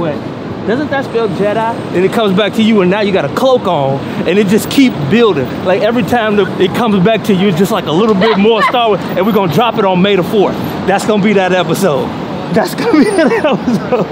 What? Doesn't that spell Jedi? And it comes back to you, and now you got a cloak on, and it just keep building. Like every time it comes back to you, it's just like a little bit more Star Wars, and we're gonna drop it on May the 4th. That's gonna be that episode. That's gonna be that episode.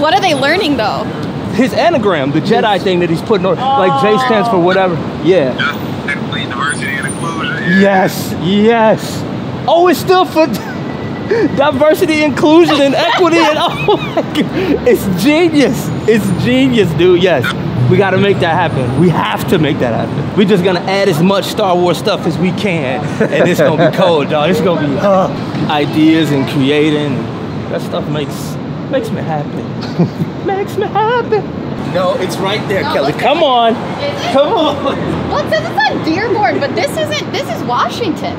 What are they learning though? His anagram, the Jedi thing that he's putting on, like J stands for whatever. Yeah. That's technically diversity and inclusion. Yes, yes. Oh, it's still for diversity, inclusion, and equity, and oh my God. It's genius. It's genius, dude, yes. We gotta make that happen. We have to make that happen. We're just gonna add as much Star Wars stuff as we can, and it's gonna be cold, dog. It's gonna be ideas and creating. That stuff makes me happy. Makes me happy. No, it's right there, no, Kelly. Come on. Come on. Well, it says it's on Dearborn, but this isn't. This is Washington.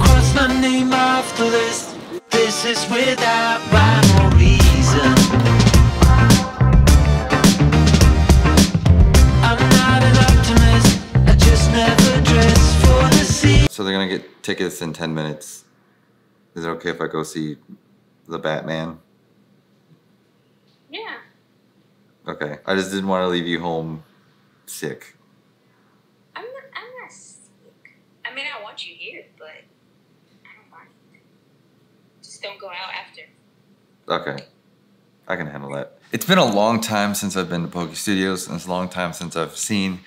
Cross my name off the list. This is without rhyme or reason. So they're gonna get tickets in 10 minutes. Is it okay if I go see the Batman? Yeah. Okay. I just didn't want to leave you home sick. I'm not sick. I mean, I want you here, but I don't mind. Just don't go out after. Okay. I can handle that. It's been a long time since I've been to Pogi Studios, and it's a long time since I've seen,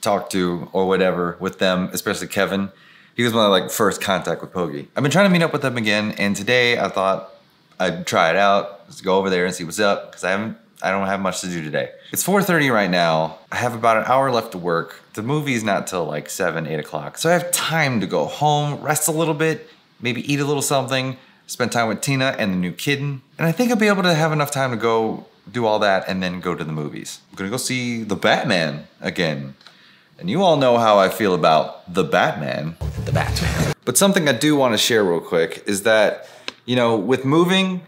talked to, or whatever with them, especially Kevin. He was my first contact with Pogi. I've been trying to meet up with them again, and today I thought I'd try it out, just go over there and see what's up, because I don't have much to do today. It's 4:30 right now. I have about an hour left to work. The movie's not till 7, 8 o'clock. So I have time to go home, rest a little bit, maybe eat a little something, spend time with Tina and the new kitten. And I think I'll be able to have enough time to go do all that and then go to the movies. I'm gonna go see the Batman again. And you all know how I feel about the Batman. The Batman. But something I do want to share real quick is that, you know, with moving,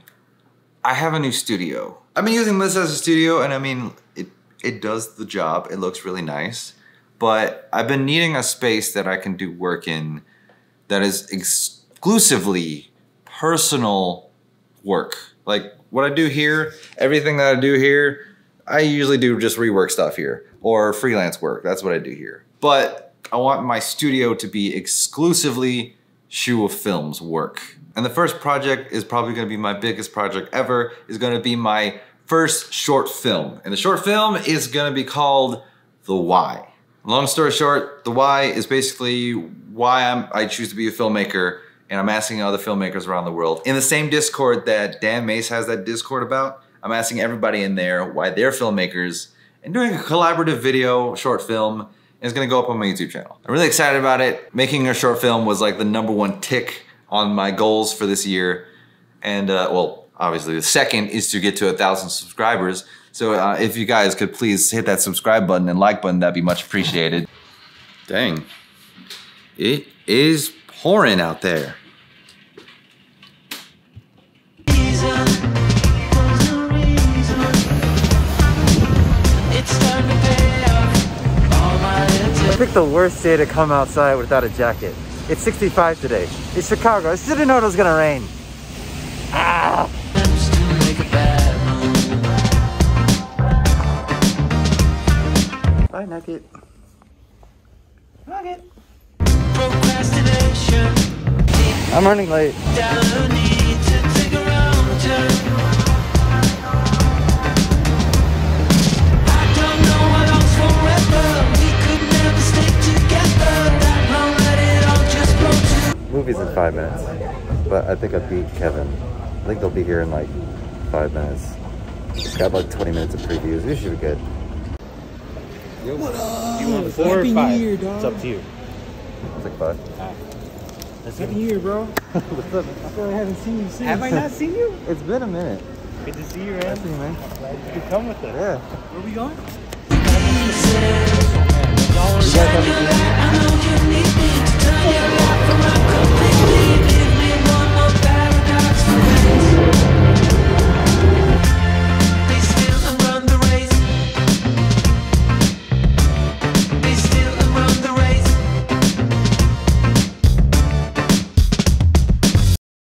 I have a new studio. I've been using this as a studio, and I mean, it does the job. It looks really nice. But I've been needing a space that I can do work in that is exclusively personal work. Like what I do here, everything that I do here, I usually do just rework stuff here or freelance work. That's what I do here. But I want my studio to be exclusively Shua Films work. And the first project is probably gonna be my biggest project ever, is gonna be my first short film. And the short film is gonna be called The Why. Long story short, The Why is basically why I choose to be a filmmaker, and I'm asking other filmmakers around the world in the same Discord that Dan Mace has that Discord about. I'm asking everybody in there why they're filmmakers and doing a collaborative video, short film, and it's gonna go up on my YouTube channel. I'm really excited about it. Making a short film was like the #1 tick on my goals for this year. And well, obviously the second is to get to 1,000 subscribers. So if you guys could please hit that subscribe button and like button, that'd be much appreciated. Dang, it is pouring out there. I picked the worst day to come outside without a jacket. It's 65 today. It's Chicago. I should have known it was gonna rain. Ah! Bye, Nugget. Nugget. I'm running late. Movie's in 5 minutes, but I think I beat Kevin. I think they'll be here in 5 minutes. It's got 20 minutes of previews. We should be good. Yo, what up? You want 4 or 5? Year, it's up to you. It's 5. That's Happy New Year, bro. What's up? I feel like I haven't seen you since. Have I not seen you? It's been a minute. Good to see you, man. Nice to see you, man. I'm glad you could come with us. Yeah. Where are we going? You guys have